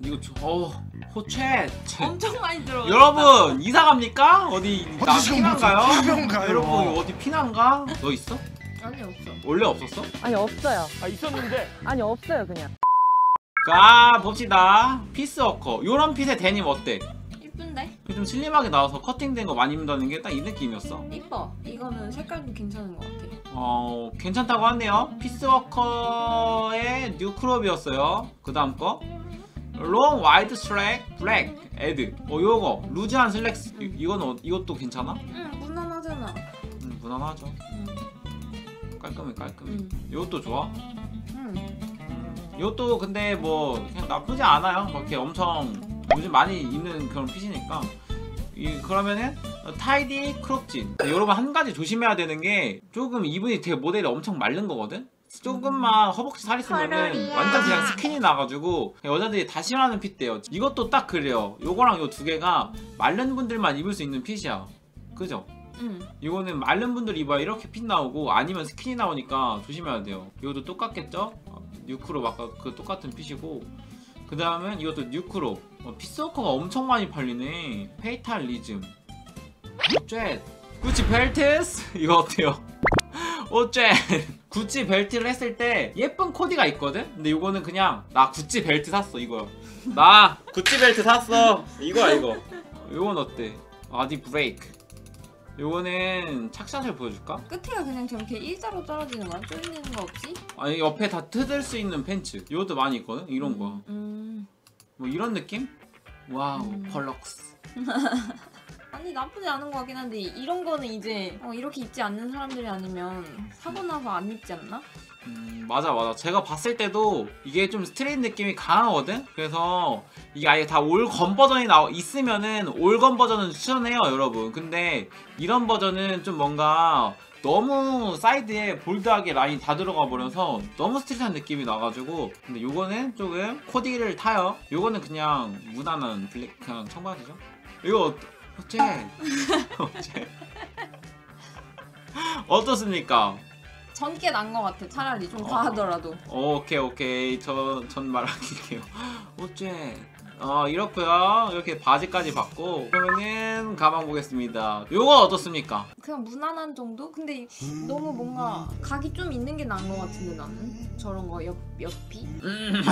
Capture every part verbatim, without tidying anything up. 이거 저 어, 호챗 엄청 많이 들어. 여러분 이사 갑니까? 어디 나 피난가요? 피난가요? 여러분 어디 피난가? 너 있어? 아니 없어. 원래 없었어? 아니 없어요. 아 있었는데? 아니 없어요 그냥. 자 봅시다. 피스워커. 요런 핏의 데님 어때? 이쁜데? 좀 슬림하게 나와서 커팅된 거 많이 입는다는 게 딱 이 느낌이었어. 이뻐. 이거는 색깔도 괜찮은 것 같아. 어 괜찮다고 하네요. 피스워커의 뉴 크롭이었어요. 그 다음 거 롱 와이드 슬랙 블랙 애드. 어 요거 루즈한 슬랙스. 응. 이건 어, 이것도 괜찮아? 응 무난하잖아. 응 무난하죠. 응. 깔끔해 깔끔해. 응. 이것도 좋아? 응. 이것도 근데 뭐 그냥 나쁘지 않아요. 막 이렇게 엄청 요즘 많이 입는 그런 핏이니까. 이 그러면은 타이디 크롭진. 여러분 한 가지 조심해야 되는 게 조금 이분이 되게 모델이 엄청 마른 거거든. 조금만 허벅지 살이 쓰면은 완전 그냥 스킨이 나가지고 여자들이 다 싫어하는 핏대요. 이것도 딱 그래요. 요거랑 요 두 개가 마른 분들만 입을 수 있는 핏이야. 그죠? 응. 이거는 마른 분들 입어야 이렇게 핏 나오고 아니면 스킨이 나오니까 조심해야 돼요. 이것도 똑같겠죠? 뉴크롭 아까 그 똑같은 핏이고. 그 다음은 이것도 뉴크롭. 어, 핏워커가 엄청 많이 팔리네. 페이탈리즘. 쨔. 구찌 벨트스? 이거 어때요? 어째 구찌 벨트를 했을 때 예쁜 코디가 있거든? 근데 이거는 그냥 나 구찌 벨트 샀어 이거요. 나 구찌 벨트 샀어 이거야 이거. 요건 어때? 아디 브레이크. 요거는 착샷을 보여줄까? 끝에가 그냥 저렇게 일자로 떨어지는 거야? 쫄리는 거 없이? 아니 옆에 다 뜯을 수 있는 팬츠. 요것도 많이 있거든? 이런 거야. 음. 뭐 이런 느낌? 와우 음. 펄럭스. 아니 나쁘지 않은 거 같긴 한데 이런 거는 이제 어, 이렇게 입지 않는 사람들이 아니면 사고 나서 안 입지 않나? 음 맞아 맞아. 제가 봤을 때도 이게 좀 스트릿 느낌이 강하거든? 그래서 이게 아예 다 올건 버전이 나와 있으면은 올건 버전은 추천해요 여러분. 근데 이런 버전은 좀 뭔가 너무 사이드에 볼드하게 라인 다 들어가 버려서 너무 스트릿한 느낌이 나가지고. 근데 요거는 조금 코디를 타요. 요거는 그냥 무난한 블랙 그냥 청바지죠? 이거 어째? 어째? 어떻습니까? 전께 난 것 같아. 차라리 좀 과하더라도. 어, 오케이 오케이. 저, 전 말할게요. 어째? 어 이렇고요. 이렇게 바지까지 봤고. 그러면은 가방 보겠습니다. 요거 어떻습니까? 그냥 무난한 정도? 근데 너무 뭔가 각이 좀 있는 게 나은 것 같은데 나는? 저런 거 옆, 옆이? 음.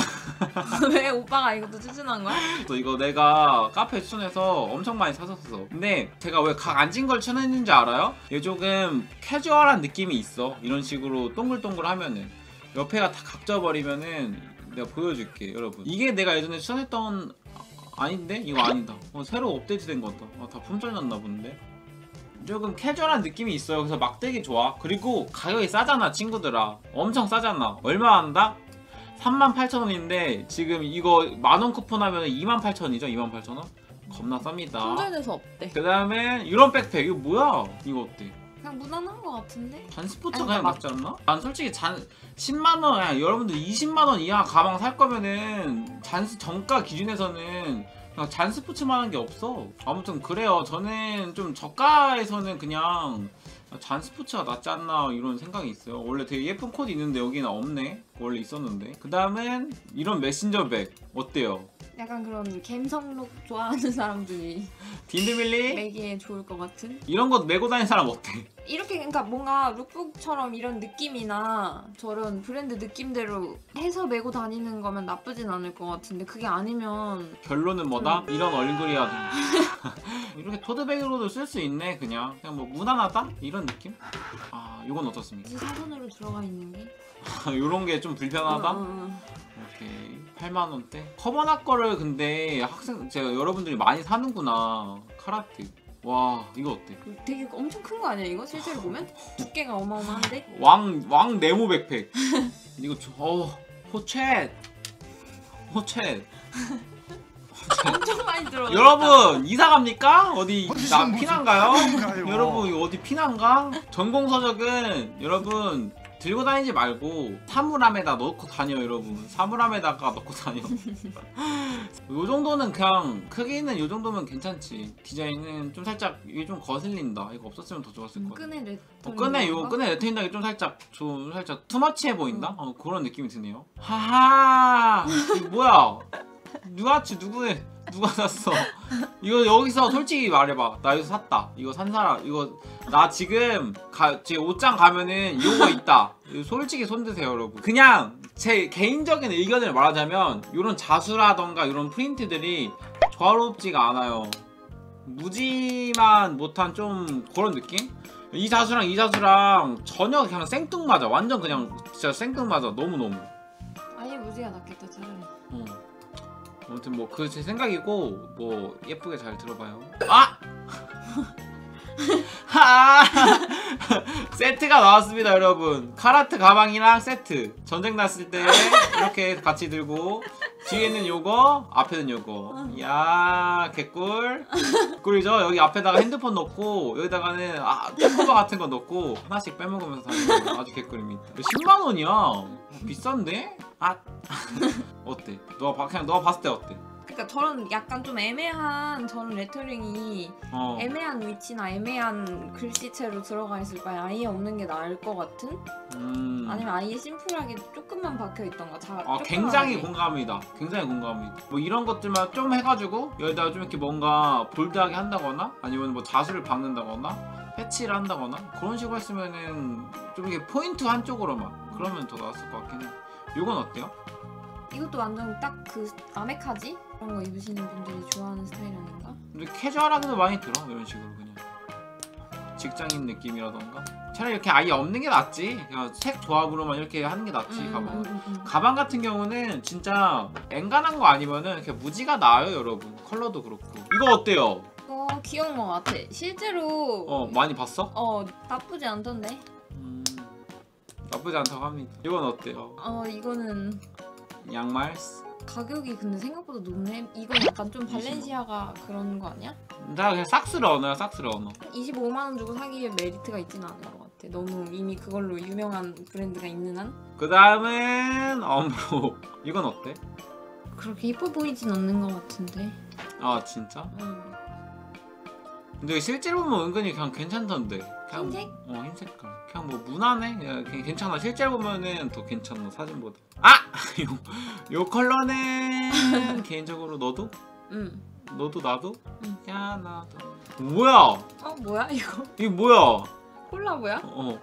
왜 오빠가 이것도 추천한 거야? 또 이거 내가 카페 추천해서 엄청 많이 샀었어. 근데 제가 왜 각 안 찐 걸 추천했는지 알아요? 얘 조금 캐주얼한 느낌이 있어. 이런 식으로 동글동글 하면은 옆에가 다 각져버리면은 내가 보여줄게 여러분. 이게 내가 예전에 추천했던 아, 아닌데? 이거 아니다. 어, 새로 업데이트된 것 같다. 아, 다 품절났나 본데? 조금 캐주얼한 느낌이 있어요. 그래서 막 되게 좋아. 그리고 가격이 싸잖아 친구들아. 엄청 싸잖아. 얼마 한다? 삼만 팔천 원인데 지금 이거 만원 쿠폰 하면 이만 팔천 원이죠? 이만 팔천 원? 겁나 쌉니다. 품절돼서 없대. 그 다음에 이런 백팩. 이거 뭐야? 이거 어때? 그냥 무난한 것 같은데? 잔 스포츠 가방 맞지 않나? 난 솔직히 잔 십만 원, 아니, 여러분들 이십만 원 이하 가방 살 거면은 잔 정가 기준에서는 그냥 잔 스포츠만한 게 없어. 아무튼 그래요. 저는 좀 저가에서는 그냥 잔 스포츠가 낫지 않나 이런 생각이 있어요. 원래 되게 예쁜 코디 있는데 여기는 없네. 원래 있었는데. 그 다음은 이런 메신저 백 어때요? 약간 그런 갬성룩 좋아하는 사람들이 딘드밀리? 매기에 좋을 것 같은? 이런 거 메고 다니는 사람 어때? 이렇게 그러니까 뭔가 룩북처럼 이런 느낌이나 저런 브랜드 느낌대로 해서 메고 다니는 거면 나쁘진 않을 것 같은데 그게 아니면 결론은 뭐다? 음. 이런 얼굴이야. 이렇게 토드백으로도 쓸 수 있네. 그냥 그냥 뭐 무난하다? 이런 느낌? 아 이건 어떻습니까? 이 사선으로 들어가 있는 게? 이런 게 좀 불편하다? 음. 오케이. 팔만 원대? 커버나 거를 근데 학생 제가 여러분들이 많이 사는구나. 카라트. 와 이거 어때? 되게 엄청 큰 거 아니야 이거? 실제로 보면? 두께가 어마어마한데? 왕, 왕 네모 백팩. 이거 저... 어, 호챗! 호챗! 엄청 많이 들어. 여러분 이사 갑니까? 어디 나 피난가요? 여러분 이거 어디 피난가? 전공서적은 여러분 들고 다니지 말고 사물함에다 넣고 다녀 여러분. 사물함에다가 넣고 다녀. 요 정도는 그냥 크기는 요 정도면 괜찮지. 디자인은 좀 살짝 이게 좀 거슬린다. 이거 없었으면 더 좋았을 거야. 끈에 레 어, 끈에 요 끈에 레터링당이 좀 살짝 좀 살짝 투머치해 보인다. 어, 그런 느낌이 드네요. 하하. 이거 뭐야? 누가 치 누구네? 누가 샀어? 이거 여기서 솔직히 말해봐. 나 이거 샀다. 이거 산 사람. 이거 나 지금 가, 제 옷장 가면은 이거 있다. 이거 솔직히 손드세요, 여러분. 그냥 제 개인적인 의견을 말하자면 이런 자수라던가 이런 프린트들이 조화롭지가 않아요. 무지만 못한 좀 그런 느낌? 이 자수랑 이 자수랑 전혀 그냥 생뚱맞아. 완전 그냥 진짜 생뚱맞아. 너무너무. 아예 무지가 낫겠다, 차라리. 응. 아무튼 뭐 그 제 생각이고 뭐 예쁘게 잘 들어봐요. 아! 아! 세트가 나왔습니다, 여러분. 카라트 가방이랑 세트. 전쟁 났을 때 이렇게 같이 들고 뒤에는 요거, 앞에는 요거. 이야, 개꿀. 꿀이죠? 여기 앞에다가 핸드폰 넣고 여기다가는 아, 템포바 같은 거 넣고 하나씩 빼먹으면서 다니는 아주 개꿀입니다. 십만 원이야. 비싼데? 아. 어때? 너가 그냥 너가 봤을 때 어때? 그러니까 저런 약간 좀 애매한 저런 레터링이 어. 애매한 위치나 애매한 글씨체로 들어가 있을 바에 아예 없는 게 나을 것 같은? 음. 아니면 아예 심플하게 조금만 박혀있던가. 자, 아, 굉장히 공감이다. 굉장히 공감이다. 뭐 이런 것들만 좀 해가지고 여기다가 좀 이렇게 뭔가 볼드하게 한다거나 아니면 뭐 자수를 박는다거나 패치를 한다거나 그런 식으로 했으면은 좀 이렇게 포인트 한쪽으로만 그러면 더 나았을 것 같긴 해. 요건 어때요? 이것도 완전 딱 그 아메카지? 그런 거 입으시는 분들이 좋아하는 스타일 아닌가? 근데 캐주얼하게도 많이 들어, 이런 식으로 그냥 직장인 느낌이라던가. 차라리 이렇게 아예 없는 게 낫지. 그냥 색 조합으로만 이렇게 하는 게 낫지. 음, 가방. 음, 음. 가방 같은 경우는 진짜 앵간한 거 아니면은 이렇게 무지가 나아요, 여러분. 컬러도 그렇고. 이거 어때요? 어, 귀여운 거 같아. 실제로 어, 많이 봤어? 어, 나쁘지 않던데. 음, 나쁘지 않다고 합니다. 이건 어때요? 어, 이거는 양말? 가격이 근데 생각보다 높네. 이거 약간 좀 발렌시아가 그런 거 아니야? 나 그냥 싹스를 언어야, 싹스를 언어. 이십오만 원 주고 사기에 메리트가 있지는 않은 것 같아. 너무 이미 그걸로 유명한 브랜드가 있는 한? 그 다음은 엄브로. 이건 어때? 그렇게 예뻐 보이진 않는 것 같은데. 아 진짜? 응. 근데 실제로 보면 은근히 그냥 괜찮던데. 그냥 흰색? 어, 흰색깔. 그냥 뭐 무난해. 그냥 괜찮아. 실제로 보면은 더 괜찮아, 사진보다. 아! 요, 요 컬러는 개인적으로 너도? 응. 너도 나도? 응. 야, 나도. 뭐야? 어, 뭐야 이거? 이게 뭐야? 콜라보야? 어.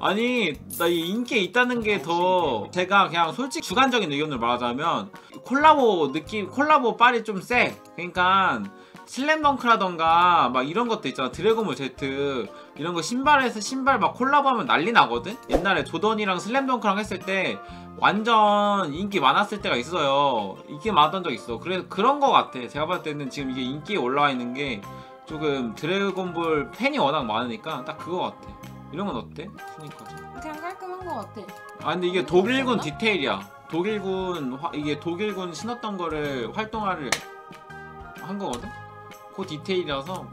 아니, 나 이 인기에 있다는 게 더 제가 그냥 솔직히 주관적인 의견을 말하자면 콜라보 느낌, 콜라보 빨이 좀 세. 그러니까 슬램덩크라던가 막 이런 것도 있잖아. 드래곤볼 Z 이런 거 신발에서 신발 막 콜라보하면 난리 나거든? 옛날에 조던이랑 슬램덩크랑 했을 때 완전 인기 많았을 때가 있어요. 인기 많았던 적 있어. 그래서 그런 거 같아. 제가 봤을 때는 지금 이게 인기에 올라와 있는 게 조금 드래곤볼 팬이 워낙 많으니까 딱 그거 같아. 이런 건 어때? 스니커즈. 그냥 깔끔한 거 같아. 아 근데 이게 독일군 디테일이야. 독일군 화, 이게 독일군 신었던 거를 활동화를 한 거거든? 그 디테일이라서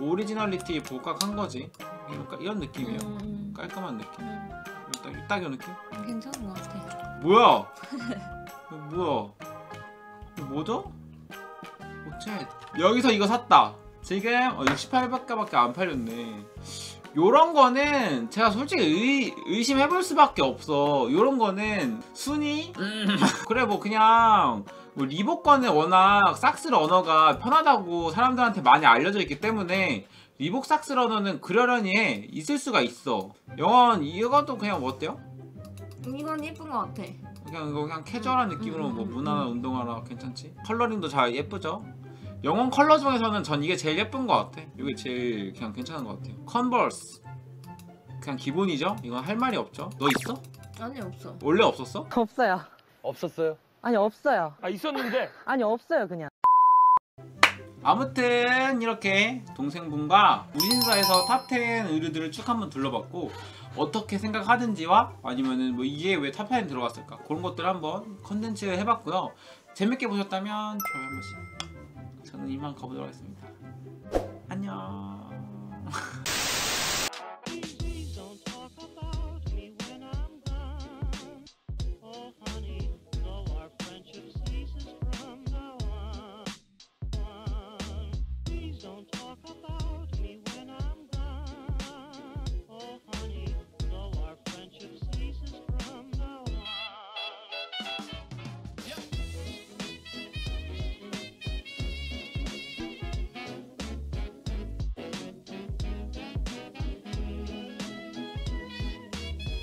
오리지널리티 복각한 거지. 그러니까 이런 느낌이에요. 음... 깔끔한 느낌. 음... 딱, 딱 이런 느낌? 괜찮은 것 같아요. 뭐야? 뭐야? 뭐죠? 어째? 여기서 이거 샀다. 지금 육십팔 불밖에 안 팔렸네. 요런 거는 제가 솔직히 의, 의심해볼 수밖에 없어. 요런 거는 순위? 음. 그래 뭐 그냥 뭐 리복거는 워낙 삭스 러너가 편하다고 사람들한테 많이 알려져 있기 때문에 리복 삭스 러너는 그러려니 해. 있을 수가 있어. 영원 이것도 그냥 어때요? 이건 예쁜 것 같아. 그냥 이거 그냥 캐주얼한 음. 느낌으로 뭐 무난한 음. 운동화라 괜찮지? 컬러링도 잘 예쁘죠? 영원 컬러 중에서는 전 이게 제일 예쁜 것 같아. 이게 제일 그냥 괜찮은 것 같아요. 컨버스 그냥 기본이죠? 이건 할 말이 없죠? 너 있어? 아니 없어. 원래 없었어? 없어요. 없었어요? 아니 없어요. 아 있었는데? 아니 없어요 그냥. 아무튼 이렇게 동생분과 우신사에서 탑 텐 의류들을 쭉 한번 둘러봤고 어떻게 생각하든지와 아니면은 뭐 이게 왜 탑 텐 들어갔을까 그런 것들 한번 컨텐츠 해봤고요. 재밌게 보셨다면 좋아요 한 번씩. 저는 이만 가보도록 하겠습니다. 안녕.